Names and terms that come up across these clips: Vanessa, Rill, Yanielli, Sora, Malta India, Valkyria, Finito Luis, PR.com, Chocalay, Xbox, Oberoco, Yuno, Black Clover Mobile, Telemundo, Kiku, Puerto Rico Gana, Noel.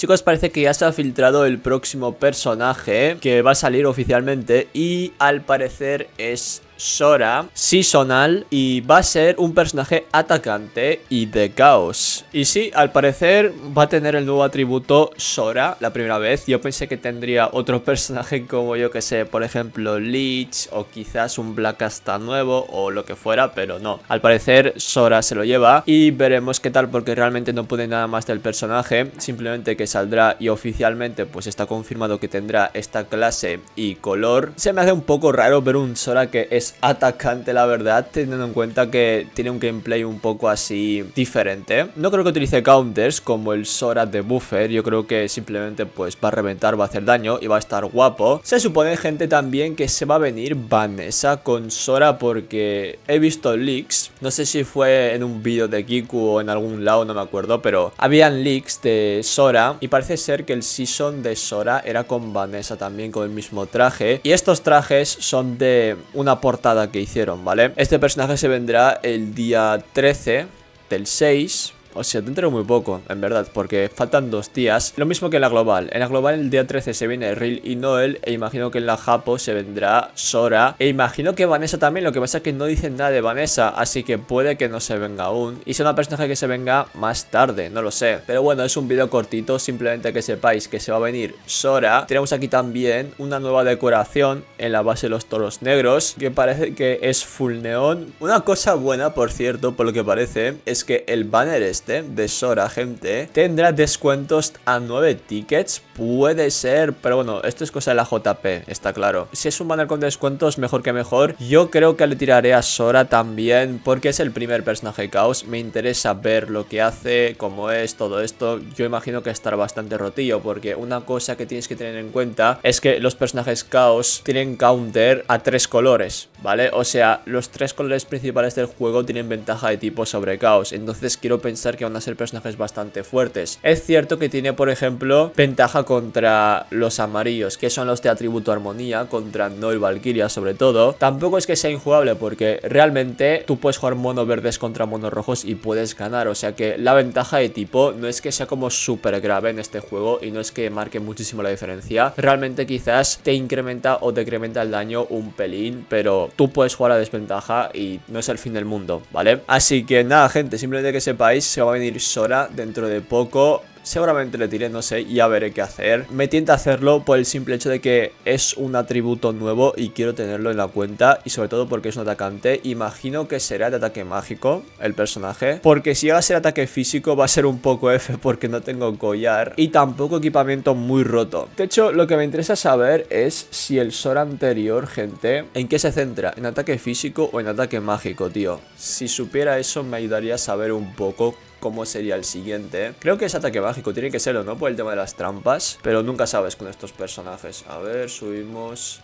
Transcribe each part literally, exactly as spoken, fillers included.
Chicos, parece que ya se ha filtrado el próximo personaje que va a salir oficialmente y al parecer es Sora, seasonal, y va a ser un personaje atacante y de caos. Y sí, al parecer va a tener el nuevo atributo Sora. La primera vez yo pensé que tendría otro personaje como yo que sé, por ejemplo Leech o quizás un Black hasta nuevo o lo que fuera, pero no. Al parecer Sora se lo lleva y veremos qué tal, porque realmente no pone nada más del personaje, simplemente que saldrá y oficialmente pues está confirmado que tendrá esta clase y color. Se me hace un poco raro ver un Sora que es atacante, la verdad, teniendo en cuenta que tiene un gameplay un poco así diferente. No creo que utilice counters como el Sora de Buffer. Yo creo que simplemente pues va a reventar, va a hacer daño y va a estar guapo. Se supone, gente, también que se va a venir Vanessa con Sora, porque he visto leaks, no sé si fue en un vídeo de Kiku o en algún lado, no me acuerdo, pero habían leaks de Sora y parece ser que el season de Sora era con Vanessa también, con el mismo traje, y estos trajes son de una portada que hicieron, ¿vale? Este personaje se vendrá el día trece del seis. O sea, dentro muy poco, en verdad, porque faltan dos días. Lo mismo que en la global. En la global el día trece se viene Rill y Noel, e imagino que en la Japo se vendrá Sora, e imagino que Vanessa también. Lo que pasa es que no dicen nada de Vanessa, así que puede que no se venga aún y sea una personaje que se venga más tarde, no lo sé. Pero bueno, es un vídeo cortito, simplemente que sepáis que se va a venir Sora. Tenemos aquí también una nueva decoración en la base de los toros negros, que parece que es full neón. Una cosa buena, por cierto, por lo que parece, es que el banner es de Sora, gente, tendrá descuentos a nueve tickets, puede ser, pero bueno, esto es cosa de la J P, está claro. Si es un banner con descuentos, mejor que mejor. Yo creo que le tiraré a Sora también, porque es el primer personaje caos, me interesa ver lo que hace, cómo es, todo esto. Yo imagino que estará bastante rotillo, porque una cosa que tienes que tener en cuenta es que los personajes caos tienen counter a tres colores, ¿vale? O sea, los tres colores principales del juego tienen ventaja de tipo sobre caos, entonces quiero pensar que van a ser personajes bastante fuertes. Es cierto que tiene, por ejemplo, ventaja contra los amarillos, que son los de atributo armonía, contra Noel, Valkyria sobre todo. Tampoco es que sea injugable, porque realmente tú puedes jugar mono verdes contra monos rojos y puedes ganar, o sea que la ventaja de tipo no es que sea como súper grave en este juego y no es que marque muchísimo la diferencia. Realmente quizás te incrementa o decrementa el daño un pelín, pero tú puedes jugar a desventaja y no es el fin del mundo, ¿vale? Así que nada, gente, simplemente que sepáis, se va a venir Sora dentro de poco. Seguramente le tiré, no sé, ya veré qué hacer. Me tienta hacerlo por el simple hecho de que es un atributo nuevo y quiero tenerlo en la cuenta, y sobre todo porque es un atacante. Imagino que será de ataque mágico el personaje, porque si llega a ser ataque físico va a ser un poco F, porque no tengo collar y tampoco equipamiento muy roto. De hecho, lo que me interesa saber es si el Sora anterior, gente, ¿en qué se centra? ¿En ataque físico o en ataque mágico, tío? Si supiera eso me ayudaría a saber un poco cómo sería el siguiente. Creo que es ataque mágico, tiene que serlo, ¿no? Por el tema de las trampas, pero nunca sabes con estos personajes. A ver, subimos.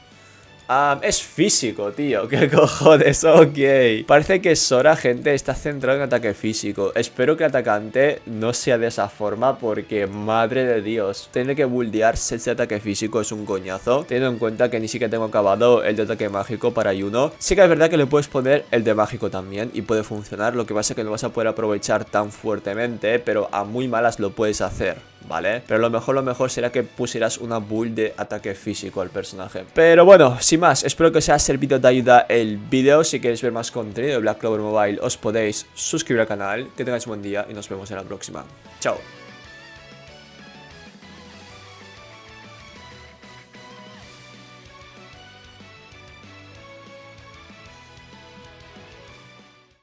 Ah, es físico, tío. ¿Qué cojones? Ok. Parece que Sora, gente, está centrado en ataque físico. Espero que el atacante no sea de esa forma, porque madre de Dios, tener que buldear sets de ataque físico es un coñazo, teniendo en cuenta que ni siquiera tengo acabado el de ataque mágico para Yuno. Sí que es verdad que le puedes poner el de mágico también y puede funcionar. Lo que pasa es que no vas a poder aprovechar tan fuertemente, pero a muy malas lo puedes hacer, ¿vale? Pero lo mejor, lo mejor será que pusieras una build de ataque físico al personaje. Pero bueno, sin más, espero que os haya servido de ayuda el vídeo. Si queréis ver más contenido de Black Clover Mobile, os podéis suscribir al canal. Que tengáis un buen día y nos vemos en la próxima. Chao.